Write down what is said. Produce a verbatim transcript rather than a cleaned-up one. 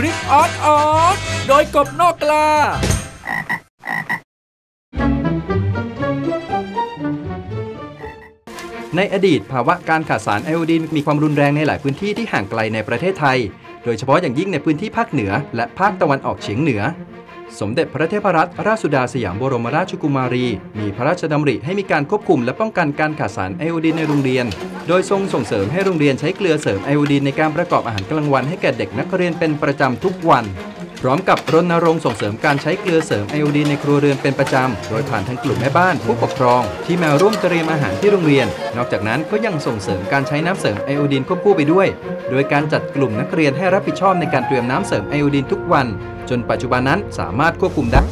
คลิปอ๊อด อ๊อด โดยกบนอกกลาในอดีตภาวะการขาดสารไอโอดีนมีความรุนแรงในหลายพื้นที่ที่ห่างไกลในประเทศไทยโดยเฉพาะอย่างยิ่งในพื้นที่ภาคเหนือและภาคตะวันออกเฉียงเหนือสมเด็จพระเทพรัตนราชสุดาสยามบรมราชกุมารีมีพระราชดำริให้มีการควบคุมและป้องกันการขาดสารไอโอดีนในโรงเรียนโดยทรงส่งเสริมให้โรงเรียนใช้เกลือเสริมไอโอดีนในการประกอบอาหารกลางวันให้แก่เด็กนักเรียนเป็นประจำทุกวันพร้อมกับรณรงค์ส่งเสริมการใช้เกลือเสริมไอโอดีนในครัวเรือนเป็นประจำโดยผ่านทางกลุ่มแม่บ้านผู้ปกครองที่มาร่วมเตรียมอาหารที่โรงเรียนนอกจากนั้นก็ยังส่งเสริมการใช้น้ำเสริมไอโอดีนควบคู่ไปด้วยโดยการจัดกลุ่มนักเรียนให้รับผิดชอบในการเตรียมน้ำเสริมไอโอดีนทุกวันจนปัจจุบันนั้นสามารถควบคุมได้